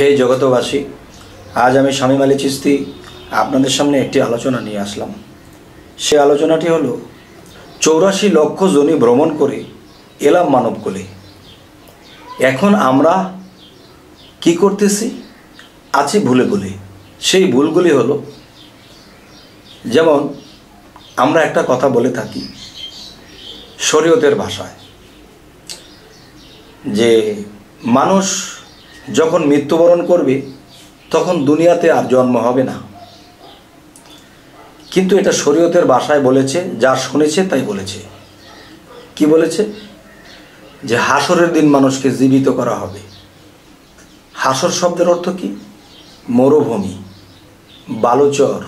হে জগতবাসী, আজ আমি শামীম আলী চিশতী আপনাদের সামনে একটি আলোচনা নিয়ে আসলাম। সে আলোচনাটি হলো 84 লক্ষ জনি ভ্রমণ করে এলাম মানবকুলে। এখন আমরা কি করতেছি আছি ভুলে ভুলে। সেই ভুলগুলি হলো, যেমন আমরা একটা কথা বলে থাকি শরীয়তের ভাষায় যে মানুষ যখন মৃত্যুবরণ করবে তখন দুনিয়াতে আর জন্ম হবে না, কিন্তু এটা শরীয়তের ভাষায় বলেছে, যা শুনেছে তাই বলেছে। কি বলেছে? যে হাসরের দিন মানুষকে জীবিত করা হবে। হাসর শব্দের অর্থ কি? মরুভূমি, বালুচর।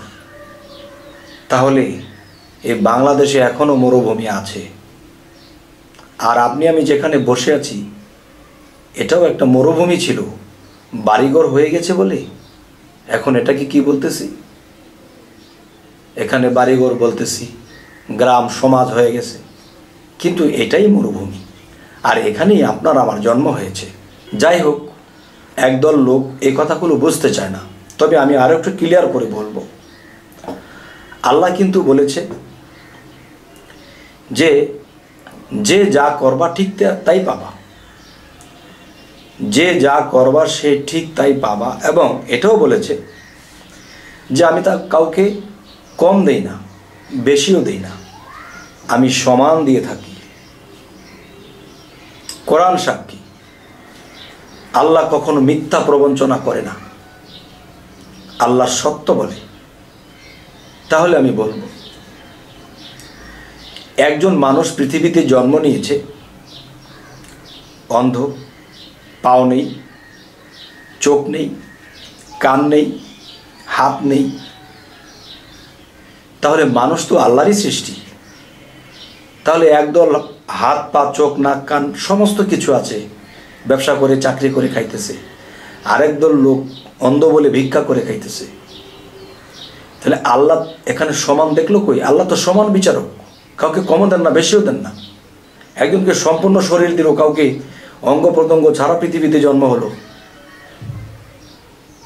তাহলে এই বাংলাদেশে এখনও মরুভূমি আছে, আর আপনি আমি যেখানে বসে আছি এটাও একটা মরুভূমি ছিল, বাড়িঘর হয়ে গেছে বলে এখন এটাকে কি বলতেছি? এখানে বাড়িঘর বলতেছি, গ্রাম সমাজ হয়ে গেছে, কিন্তু এটাই মরুভূমি, আর এখানেই আপনার আমার জন্ম হয়েছে। যাই হোক, একদল লোক এই কথাগুলো বুঝতে চায় না, তবে আমি আরও একটু ক্লিয়ার করে বলবো। আল্লাহ কিন্তু বলেছে যে যে যা করবা ঠিক তাই পাবা, যে যা করবা সে ঠিক তাই পাবা, এবং এটাও বলেছে যে আমি তা কাউকে কম দেই না, বেশিও দেই না, আমি সমান দিয়ে থাকি। কোরআন সাক্ষী, আল্লাহ কখনো মিথ্যা প্রবঞ্চনা করে না, আল্লাহ সত্য বলে। তাহলে আমি বলবো, একজন মানুষ পৃথিবীতে জন্ম নিয়েছে, অন্ধ, পাও নেই, চোখ নেই, কান নেই, হাত নেই, তাহলে মানুষ তো আল্লাহরই সৃষ্টি। তাহলে একদল হাত, পা, চোখ, নাক, কান সমস্ত কিছু আছে, ব্যবসা করে চাকরি করে খাইতেছে, আরেকদল লোক অন্ধ বলে ভিক্ষা করে খাইতেছে। তাহলে আল্লাহ এখানে সমান দেখলো কই? আল্লাহ তো সমান বিচারক, কাউকে কমও দেন না, বেশিও দেন না। একজনকে সম্পূর্ণ শরীর দিল, কাউকে অঙ্গ প্রত্যঙ্গ ছাড়া পৃথিবীতে জন্ম হলো।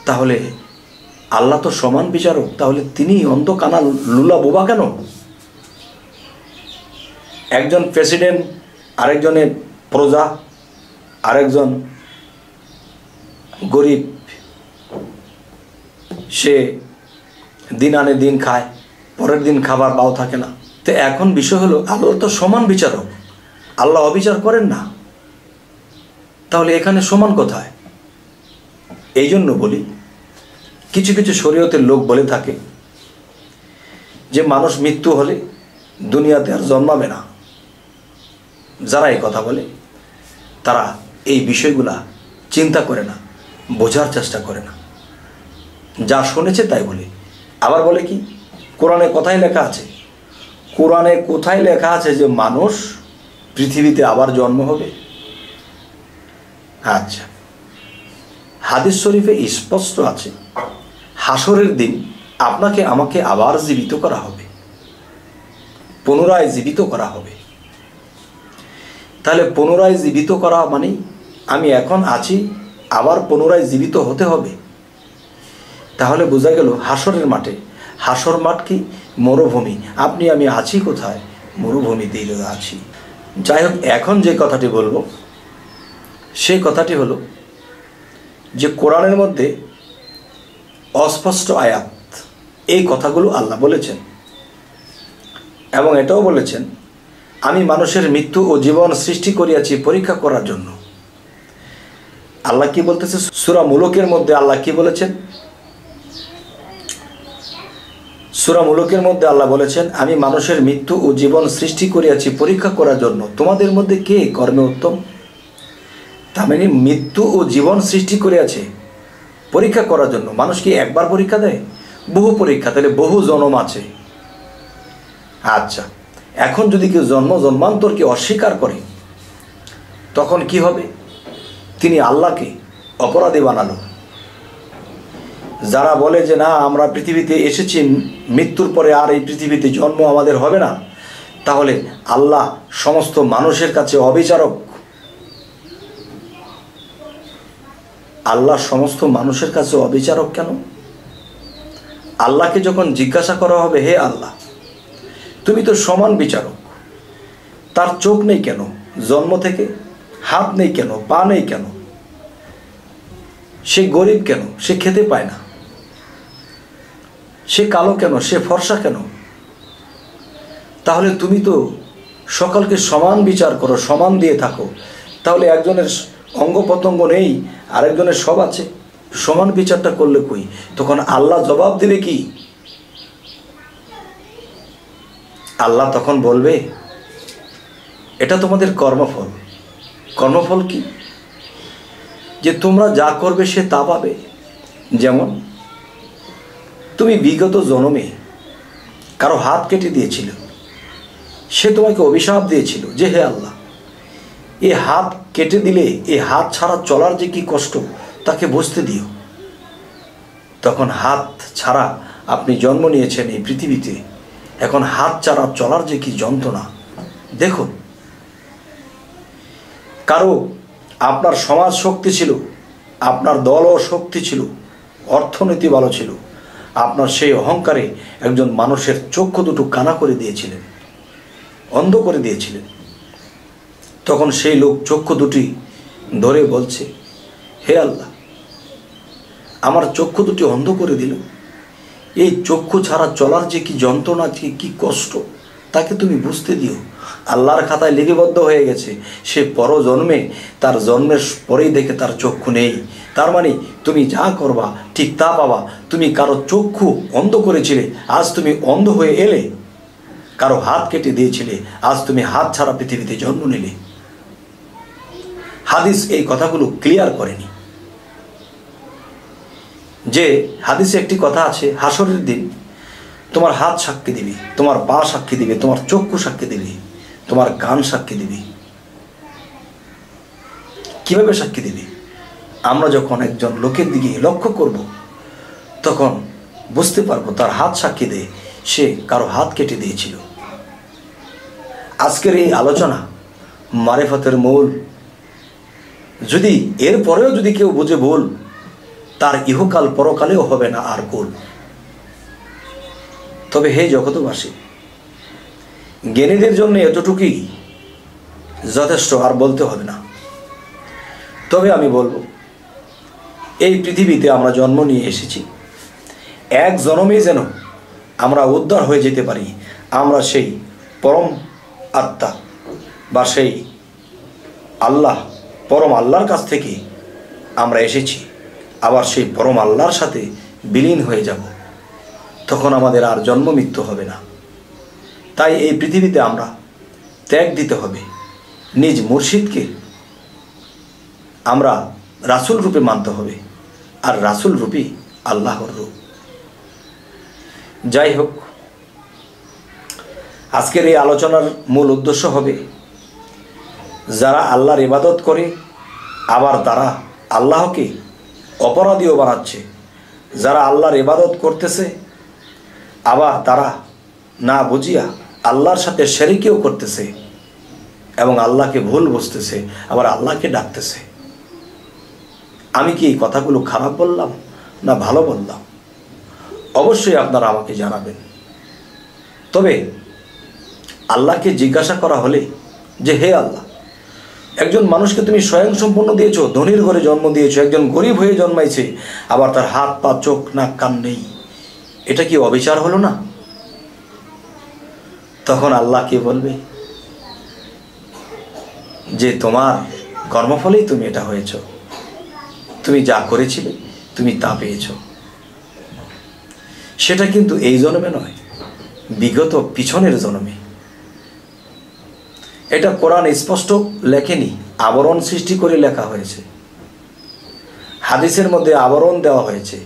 তাহলে আল্লাহ তো সমান বিচারক, তাহলে তিনি অন্ধ, কানা, লুলা, বোবা কেন? একজন প্রেসিডেন্ট, আরেকজনে প্রজা, আরেকজন গরিব, সে দিন আনে দিন খায়, পরের দিন খাবার পাও থাকে না। তো এখন বিষয় হলো, আল্লাহ তো সমান বিচারক, আল্লাহ অবিচার করেন না, তাহলে এখানে সমান কোথায়? এই জন্য বলি, কিছু কিছু শরীয়তের লোক বলে থাকে যে মানুষ মৃত্যু হলে দুনিয়াতে আর জন্মাবে না। যারা এই কথা বলে তারা এই বিষয়গুলা চিন্তা করে না, বোঝার চেষ্টা করে না, যা শুনেছে তাই বলে। আবার বলে কি? কোরআনে কোথায় লেখা আছে? কোরআনে কোথায় লেখা আছে যে মানুষ পৃথিবীতে আবার জন্ম হবে? আচ্ছা, হাদিস শরীফে স্পষ্ট আছে হাসরের দিন আপনাকে আমাকে আবার জীবিত করা হবে, পুনরায় জীবিত করা হবে। তাহলে পুনরায় জীবিত করা মানে আমি এখন আছি, আবার পুনরায় জীবিত হতে হবে। তাহলে বোঝা গেল হাসরের মাঠে, হাসর মাঠ কি? মরুভূমি। আপনি আমি আছি কোথায়? মরুভূমিতেই আছি। যাই হোক, এখন যে কথাটি বলবো সেই কথাটি হলো যে কোরআনের মধ্যে অস্পষ্ট আয়াত, এই কথাগুলো আল্লাহ বলেছেন, এবং এটাও বলেছেন আমি মানুষের মৃত্যু ও জীবন সৃষ্টি করিয়াছি পরীক্ষা করার জন্য। আল্লাহ কি বলতেছে? সূরা মুলকের মধ্যে আল্লাহ কি বলেছেন? সূরা মুলকের মধ্যে আল্লাহ বলেছেন আমি মানুষের মৃত্যু ও জীবন সৃষ্টি করিয়াছি পরীক্ষা করার জন্য, তোমাদের মধ্যে কে কর্মে উত্তম। তার মানে মৃত্যু ও জীবন সৃষ্টি করিয়াছে পরীক্ষা করার জন্য। মানুষ কি একবার পরীক্ষা দেয়? বহু পরীক্ষা, তাহলে বহু জন্ম আছে। আচ্ছা, এখন যদি কেউ জন্ম জন্মান্তরকে অস্বীকার করে তখন কি হবে? তিনি আল্লাহকে অপরাধী বানালো। যারা বলে যে না, আমরা পৃথিবীতে এসেছি, মৃত্যুর পরে আর এই পৃথিবীতে জন্ম আমাদের হবে না, তাহলে আল্লাহ সমস্ত মানুষের কাছে অবিচারক। আল্লাহ সমস্ত মানুষের কাছে অবিচারক কেন? আল্লাহকে যখন জিজ্ঞাসা করা হবে, হে আল্লাহ, তুমি তো সমান বিচারক, তার চোখ নেই কেন জন্ম থেকে, হাত নেই কেন, পা নেই কেন, সে গরিব কেন, সে খেতে পায় না, সে কালো কেন, সে ফর্সা কেন? তাহলে তুমি তো সকলকে সমান বিচার করো, সমান দিয়ে থাকো, তাহলে একজনের অঙ্গ প্রত্যঙ্গ নেই আরেকজনের সব আছে, সমান বিচারটা করলে কই? তখন আল্লাহ জবাব দিলে কি? আল্লাহ তখন বলবে, এটা তোমাদের কর্মফল। কর্মফল কি? যে তোমরা যা করবে সে তা পাবে। যেমন তুমি বিগত জন্মে কারো হাত কেটে দিয়েছিল, সে তোমাকে অভিশাপ দিয়েছিল যে হে আল্লাহ, এ হাত কেটে দিলে এ হাত ছাড়া চলার যে কি কষ্ট তাকে বুঝতে দিও। তখন হাত ছাড়া আপনি জন্ম নিয়েছেন এই পৃথিবীতে, এখন হাত ছাড়া চলার যে কি যন্ত্রণা দেখুন। কারো আপনার সমাজ শক্তি ছিল, আপনার দলও শক্তি ছিল, অর্থনীতি ভালো ছিল, আপনার সেই অহংকারে একজন মানুষের চক্ষু দুটো কানা করে দিয়েছিলেন, অন্ধ করে দিয়েছিলেন। তখন সেই লোক চক্ষু দুটি ধরে বলছে, হে আল্লাহ, আমার চক্ষু দুটি অন্ধ করে দিল, এই চক্ষু ছাড়া চলার যে কি যন্ত্রণা, কি কষ্ট তাকে তুমি বুঝতে দিও। আল্লাহর খাতায় লিপিবদ্ধ হয়ে গেছে, সে পরজন্মে তার জন্মের পরেই দেখে তার চক্ষু নেই। তার মানে তুমি যা করবা ঠিক তা পাবা। তুমি কারো চক্ষু অন্ধ করেছিলে, আজ তুমি অন্ধ হয়ে এলে। কারো হাত কেটে দিয়েছিলে, আজ তুমি হাত ছাড়া পৃথিবীতে জন্ম নিলে। হাদিস এই কথাগুলো ক্লিয়ার করেনি। যে হাদিসে একটি কথা আছে, হাসরের দিন তোমার হাত সাক্ষী দিবে, তোমার পা সাক্ষী দিবে, তোমার চক্ষু সাক্ষী দিবে, তোমার কান সাক্ষী দিবে। কিভাবে সাক্ষী দিবে? আমরা যখন একজন লোকের দিকে লক্ষ্য করব তখন বুঝতে পারবো তার হাত সাক্ষী দেয় সে কারো হাত কেটে দিয়েছিল। আজকের এই আলোচনা মারেফাতের মূল। যদি এর পরেও যদি কেউ বুঝে ভুল, তার ইহকাল পরকালেও হবে না আর ভুল। তবে হে জগতবাসী, জ্ঞানীদের জন্য এতটুকুই যথেষ্ট, আর বলতে হবে না। তবে আমি বলবো, এই পৃথিবীতে আমরা জন্ম নিয়ে এসেছি, এক জন্মেই যেন আমরা উদ্ধার হয়ে যেতে পারি, আমরা সেই পরম আত্মা বা সেই আল্লাহ, পরম আল্লাহর কাছ থেকে আমরা এসেছি, আবার সেই পরম আল্লাহর সাথে বিলীন হয়ে যাব। তখন আমাদের আর জন্ম মৃত্যু হবে না। তাই এই পৃথিবীতে আমরা ত্যাগ দিতে হবে, নিজ মুর্শিদকে আমরা রাসুল রূপে মানতে হবে, আর রাসুল রূপই আল্লাহর রূপ। যাই হোক, আজকের এই আলোচনার মূল উদ্দেশ্য হবে, যারা আল্লাহর ইবাদত করে আবার তারা আল্লাহকে অপরাধীও বানাচ্ছে, যারা আল্লাহর ইবাদত করতেছে আবার তারা না বুঝিয়া আল্লাহর সাথে শরীকও করতেছে, এবং আল্লাহকে ভুল বুঝতেছে, আবার আল্লাহকে ডাকতেছে। আমি কি এই কথাগুলো খারাপ বললাম না ভালো বললাম? অবশ্যই আপনারা আমাকে জানাবেন। তবে আল্লাহকে জিজ্ঞাসা করা হলে যে হে আল্লাহ, একজন মানুষকে তুমি স্বয়ংসম্পূর্ণ দিয়েছ, ধনীর ঘরে জন্ম দিয়েছ, একজন গরিব হয়ে জন্মাইছে, আবার তার হাত পা চোখ নাক কান নেই, এটা কি অবিচার হলো না? তখন আল্লাহ কি বলবে? যে তোমার কর্মফলেই তুমি এটা হয়েছ, তুমি যা করেছিলে তুমি তা পেয়েছ। সেটা কিন্তু এই জন্মে নয়, বিগত পিছনের জন্মে। এটা কোরআন স্পষ্ট লেখেনি, আবরণ সৃষ্টি করে লেখা হয়েছে, হাদিসের মধ্যে আবরণ দেওয়া হয়েছে,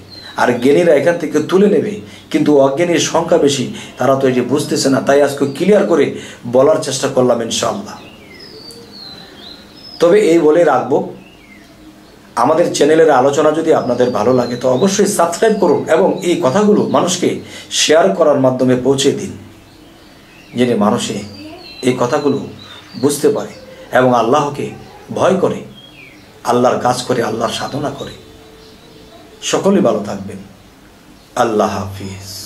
আর জ্ঞানীরা এখান থেকে তুলে নেবে। কিন্তু অজ্ঞানীর সংখ্যা বেশি, তারা তো এটি বুঝতেছে না। তাই আজকে ক্লিয়ার করে বলার চেষ্টা করলাম ইনশাআল্লাহ। তবে এই বলে রাখবো, আমাদের চ্যানেলের আলোচনা যদি আপনাদের ভালো লাগে তো অবশ্যই সাবস্ক্রাইব করুন, এবং এই কথাগুলো মানুষকে শেয়ার করার মাধ্যমে পৌঁছে দিন, যেন মানুষে এই কথাগুলো বুঝতে পারে এবং আল্লাহকে ভয় করে, আল্লাহর কাজ করে, আল্লাহর সাধনা করে। সকলে ভালো থাকবেন। আল্লাহ হাফিজ।